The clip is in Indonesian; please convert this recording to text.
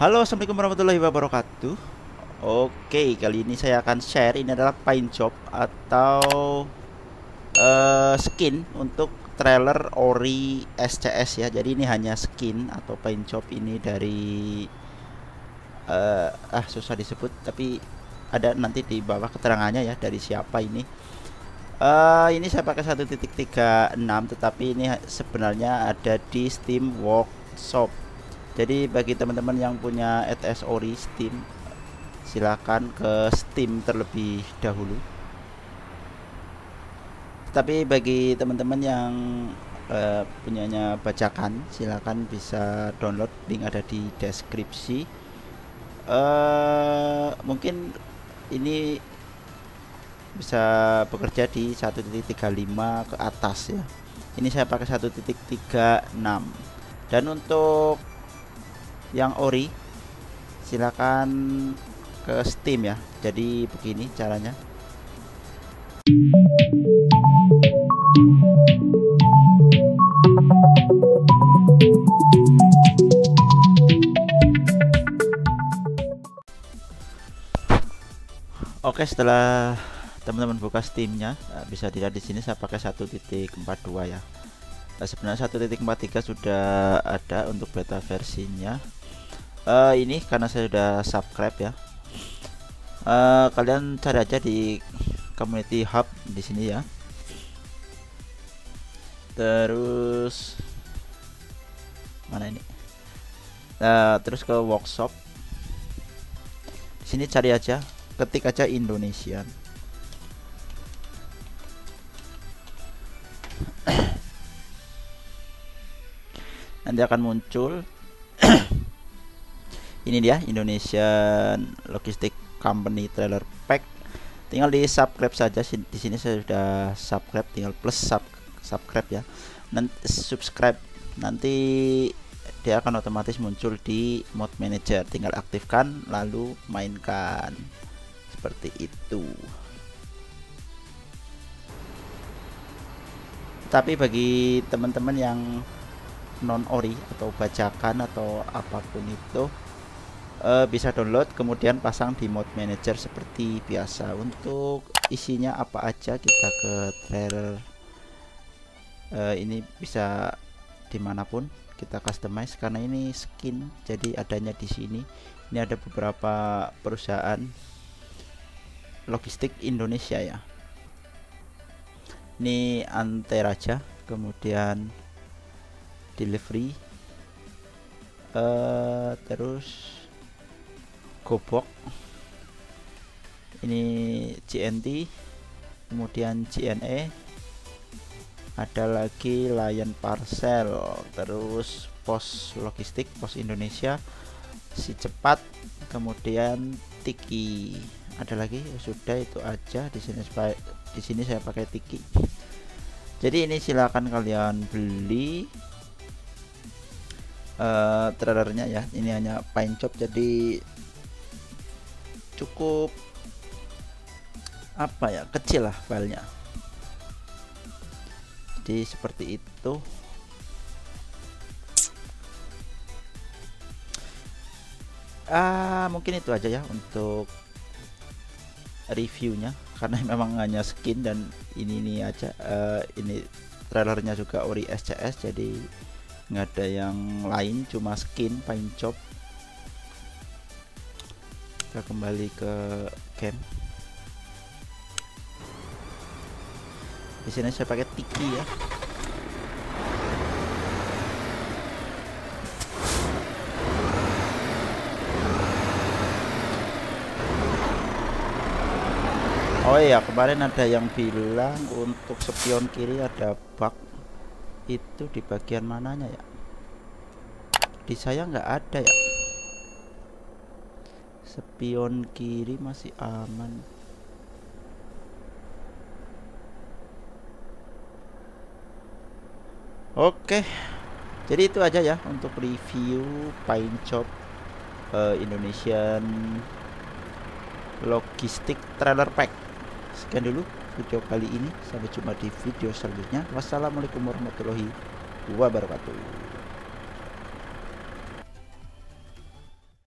Halo, assalamualaikum warahmatullahi wabarakatuh. Oke, kali ini saya akan share. Ini adalah paint job atau skin untuk trailer ori SCS ya. Jadi ini hanya skin atau paint job ini dari susah disebut, tapi ada nanti di bawah keterangannya ya dari siapa ini. Ini saya pakai 1.36, tetapi ini sebenarnya ada di Steam Workshop. Jadi bagi teman-teman yang punya ETS ori Steam, silakan ke Steam terlebih dahulu. Tapi bagi teman-teman yang punyanya bajakan, silakan bisa download, link ada di deskripsi. Mungkin ini bisa bekerja di 1.35 ke atas ya. Ini saya pakai 1.36. Dan untuk yang ori silakan ke Steam ya. Jadi begini caranya. Oke, setelah teman-teman buka Steamnya, bisa dilihat di sini saya pakai 1.42 ya. Sebenarnya 1.43 sudah ada untuk beta versinya. Ini karena saya sudah subscribe ya. Kalian cari aja di community hub di sini ya. Terus mana ini? Terus ke workshop. Di sini cari aja, ketik aja Indonesian. Nanti akan muncul. Ini dia, Indonesian Logistic Company Trailer Pack. Tinggal di subscribe saja. Di sini saya sudah subscribe, tinggal plus subscribe ya. Nanti subscribe, nanti dia akan otomatis muncul di mode manager. Tinggal aktifkan lalu mainkan. Seperti itu. Tapi bagi teman-teman yang non ori atau bajakan atau apapun itu, bisa download kemudian pasang di mode manager seperti biasa. Untuk isinya apa aja, kita ke trailer. Ini bisa dimanapun kita customize karena ini skin, jadi adanya di sini. Ini ada beberapa perusahaan logistik Indonesia ya. Ini Antaraja, kemudian delivery, terus gobok, ini JNT, kemudian JNE, ada lagi layan parcel, terus pos logistik, pos Indonesia, si cepat, kemudian Tiki, ada lagi sudah itu aja. Di sini saya pakai Tiki. Jadi ini silakan kalian beli trailernya ya. Ini hanya paint job, jadi cukup apa ya, kecil lah filenya. Jadi seperti itu. Mungkin itu aja ya untuk reviewnya, karena memang hanya skin dan ini aja. Ini trailernya juga ori SCS, jadi nggak ada yang lain, cuma skin paint job. Kita kembali ke game. Di sini saya pakai Tiki ya. Oh iya, kemarin ada yang bilang untuk spion kiri ada bug. Itu di bagian mananya ya? Di saya nggak ada ya. Spion kiri masih aman. Oke, jadi itu aja ya untuk review paint job Indonesian Logistic Trailer Pack. Sekian dulu video kali ini, sampai jumpa di video selanjutnya. Wassalamualaikum warahmatullahi wabarakatuh.